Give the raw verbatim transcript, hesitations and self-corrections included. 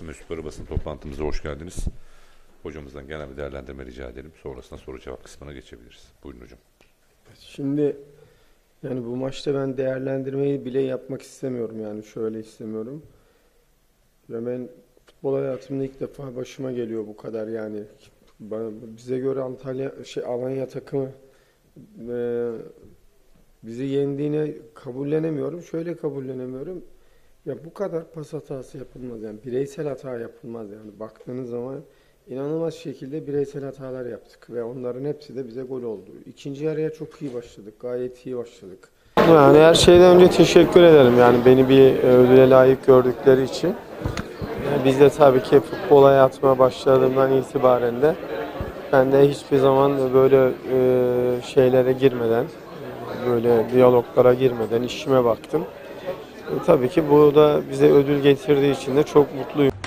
Basın mensupları, basın toplantımıza hoş geldiniz. Hocamızdan genel bir değerlendirme rica edelim. Sonrasında soru cevap kısmına geçebiliriz. Buyurun hocam. Şimdi yani bu maçta ben değerlendirmeyi bile yapmak istemiyorum. Yani şöyle istemiyorum. Ya ben futbol hayatımda ilk defa başıma geliyor bu kadar yani. Bize göre Antalya, şey Alanya takımı e, bizi yendiğine kabullenemiyorum. Şöyle kabullenemiyorum. Ya bu kadar pas hatası yapılmaz yani, bireysel hata yapılmaz yani. Baktığınız zaman inanılmaz şekilde bireysel hatalar yaptık ve onların hepsi de bize gol oldu. İkinci yarıya çok iyi başladık, gayet iyi başladık. Yani her şeyden önce teşekkür ederim yani beni bir ödüle layık gördükleri için. Yani biz de tabii ki futbol hayatıma başladığımdan itibaren de ben de hiçbir zaman böyle şeylere girmeden, böyle diyaloglara girmeden işime baktım. Tabii ki bu da bize ödül getirdiği için de çok mutluyum.